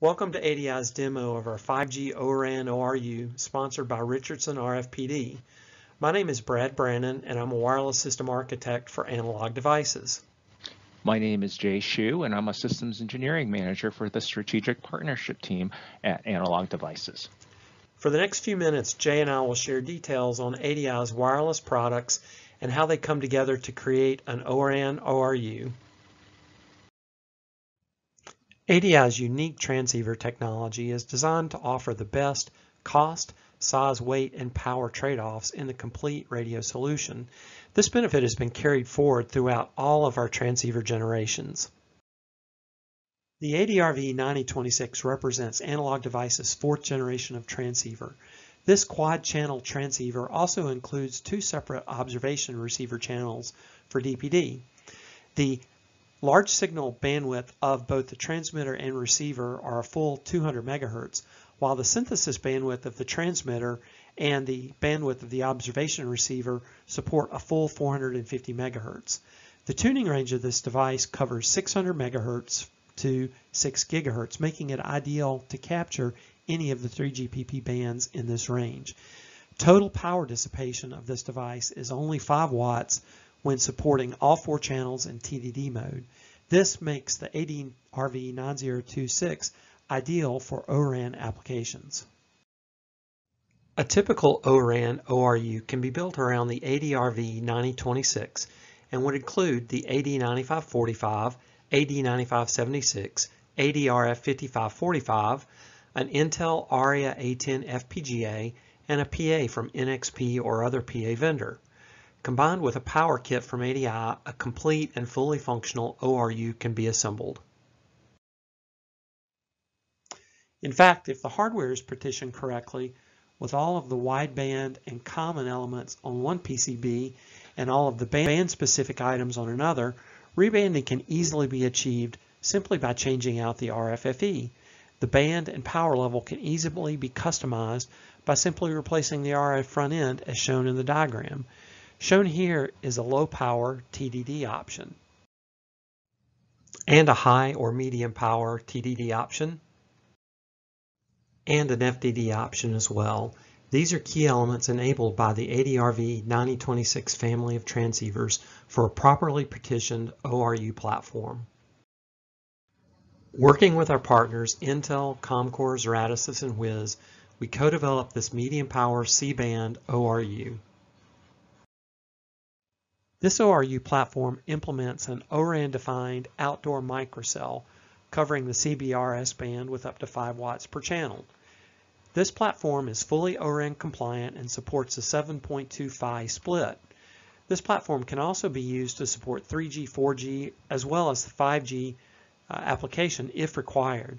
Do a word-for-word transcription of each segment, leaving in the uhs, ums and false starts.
Welcome to A D I's demo of our five G O RAN O R U sponsored by Richardson R F P D. My name is Brad Brannon and I'm a wireless system architect for Analog Devices. My name is Jay Hsu and I'm a systems engineering manager for the strategic partnership team at Analog Devices. For the next few minutes, Jay and I will share details on A D I's wireless products and how they come together to create an O RAN O R U. A D I's unique transceiver technology is designed to offer the best cost, size, weight, and power trade-offs in the complete radio solution. This benefit has been carried forward throughout all of our transceiver generations. The A D R V ninety twenty-six represents Analog Devices' fourth generation of transceiver. This quad-channel transceiver also includes two separate observation receiver channels for D P D. The large signal bandwidth of both the transmitter and receiver are a full two hundred megahertz, while the synthesis bandwidth of the transmitter and the bandwidth of the observation receiver support a full four hundred fifty megahertz. The tuning range of this device covers six hundred megahertz to six gigahertz, making it ideal to capture any of the three G P P bands in this range. Total power dissipation of this device is only five watts, when supporting all four channels in T D D mode. This makes the A D R V ninety twenty-six ideal for O RAN applications. A typical O RAN O R U can be built around the A D R V ninety twenty-six and would include the A D ninety-five forty-five, A D ninety-five seventy-six, A D R F fifty-five forty-five, an Intel Arria A ten F P G A, and a P A from N X P or other P A vendor. Combined with a power kit from A D I, a complete and fully functional O R U can be assembled. In fact, if the hardware is partitioned correctly, with all of the wideband and common elements on one P C B and all of the band-specific items on another, rebanding can easily be achieved simply by changing out the R F F E. The band and power level can easily be customized by simply replacing the R F front end as shown in the diagram. Shown here is a low power T D D option and a high or medium power T D D option and an F D D option as well. These are key elements enabled by the A D R V ninety twenty-six family of transceivers for a properly partitioned O R U platform. Working with our partners Intel, ComCore, Zeratisys, and Wiz, we co-developed this medium power C-band O R U. This O R U platform implements an O RAN-defined outdoor microcell covering the C B R S band with up to five watts per channel. This platform is fully O RAN compliant and supports a seven point two phi split. This platform can also be used to support three G, four G, as well as the five G uh, application if required.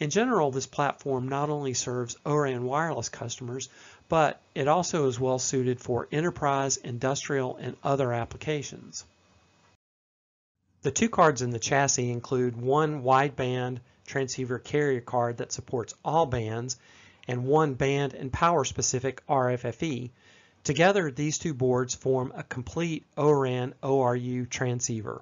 In general, this platform not only serves O RAN wireless customers, but it also is well suited for enterprise, industrial, and other applications. The two cards in the chassis include one wideband transceiver carrier card that supports all bands and one band and power specific R F F E. Together, these two boards form a complete O RAN O R U transceiver.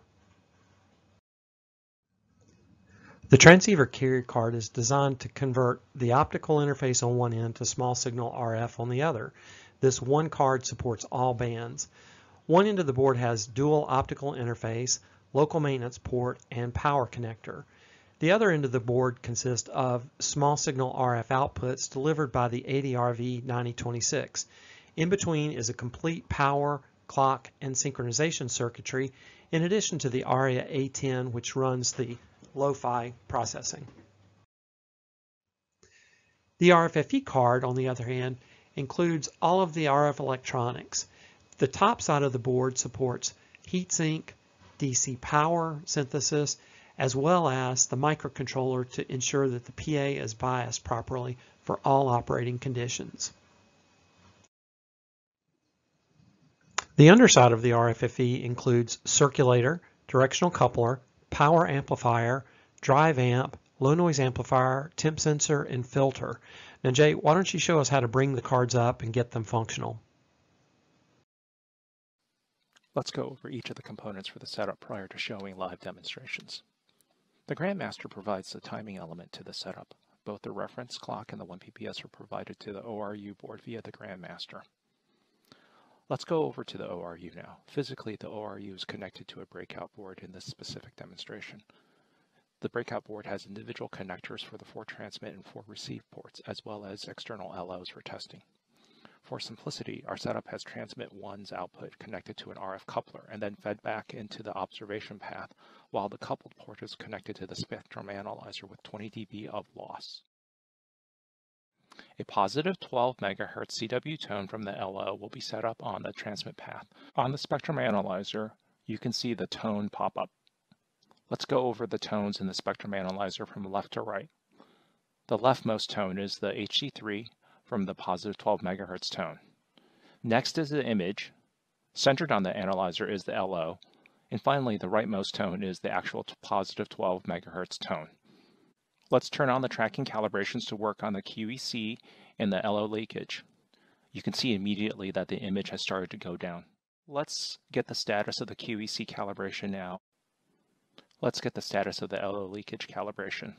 The transceiver carrier card is designed to convert the optical interface on one end to small signal R F on the other. This one card supports all bands. One end of the board has dual optical interface, local maintenance port, and power connector. The other end of the board consists of small signal R F outputs delivered by the A D R V ninety twenty-six. In between is a complete power, clock, and synchronization circuitry, in addition to the Arria A ten, which runs the lo-fi processing. The R F F E card, on the other hand, includes all of the R F electronics. The top side of the board supports heatsink, D C power synthesis, as well as the microcontroller to ensure that the P A is biased properly for all operating conditions. The underside of the R F F E includes circulator, directional coupler, power amplifier, drive amp, low noise amplifier, temp sensor, and filter. Now Jay, why don't you show us how to bring the cards up and get them functional? Let's go over each of the components for the setup prior to showing live demonstrations. The Grandmaster provides the timing element to the setup. Both the reference clock and the one P P S are provided to the O R U board via the Grandmaster. Let's go over to the O R U now. Physically, the O R U is connected to a breakout board in this specific demonstration. The breakout board has individual connectors for the four transmit and four receive ports, as well as external L Os for testing. For simplicity, our setup has transmit one's output connected to an R F coupler and then fed back into the observation path, while the coupled port is connected to the spectrum analyzer with twenty D B of loss. A positive twelve megahertz C W tone from the L O will be set up on the transmit path. On the spectrum analyzer, you can see the tone pop up. Let's go over the tones in the spectrum analyzer from left to right. The leftmost tone is the H D three from the positive twelve megahertz tone. Next is the image. Centered on the analyzer is the L O. And finally, the rightmost tone is the actual positive twelve megahertz tone. Let's turn on the tracking calibrations to work on the Q E C and the L O leakage. You can see immediately that the image has started to go down. Let's get the status of the Q E C calibration now. Let's get the status of the L O leakage calibration.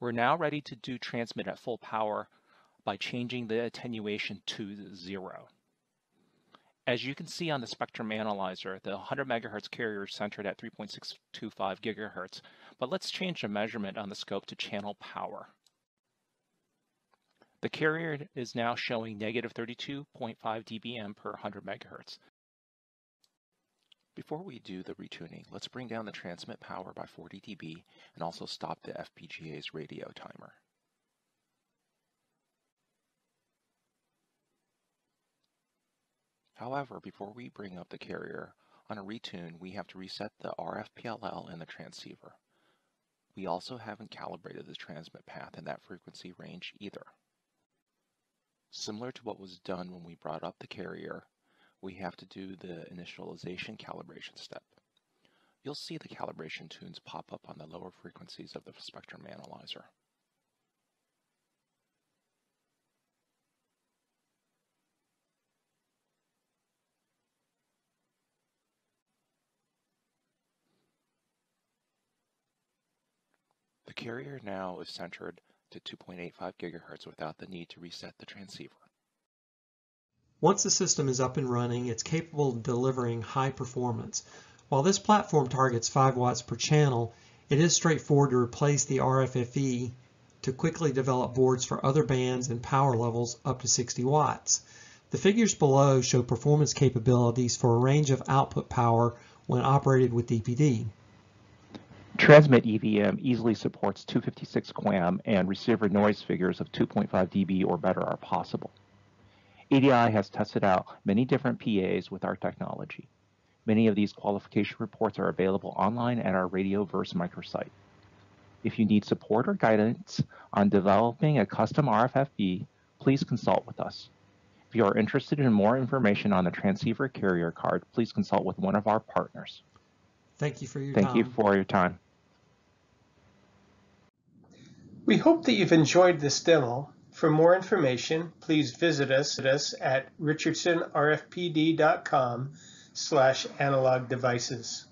We're now ready to do transmit at full power by changing the attenuation to zero. As you can see on the spectrum analyzer, the one hundred megahertz carrier is centered at three point six two five gigahertz, but let's change the measurement on the scope to channel power. The carrier is now showing negative thirty-two point five D B M per one hundred megahertz. Before we do the retuning, let's bring down the transmit power by forty D B and also stop the F P G A's radio timer. However, before we bring up the carrier, on a retune, we have to reset the R F P L L and the transceiver. We also haven't calibrated the transmit path in that frequency range either. Similar to what was done when we brought up the carrier, we have to do the initialization calibration step. You'll see the calibration tunes pop up on the lower frequencies of the spectrum analyzer. The carrier now is centered to two point eight five gigahertz without the need to reset the transceiver. Once the system is up and running, it's capable of delivering high performance. While this platform targets five watts per channel, it is straightforward to replace the R F F E to quickly develop boards for other bands and power levels up to sixty watts. The figures below show performance capabilities for a range of output power when operated with D P D. Transmit E V M easily supports two fifty-six QAM, and receiver noise figures of two point five D B or better are possible. A D I has tested out many different P As with our technology. Many of these qualification reports are available online at our Radioverse microsite. If you need support or guidance on developing a custom R F F E, please consult with us. If you are interested in more information on the transceiver carrier card, please consult with one of our partners. Thank you for your time. Thank you for your time. We hope that you've enjoyed this demo. For more information, please visit us at richardsonrfpd.com slash analog devices.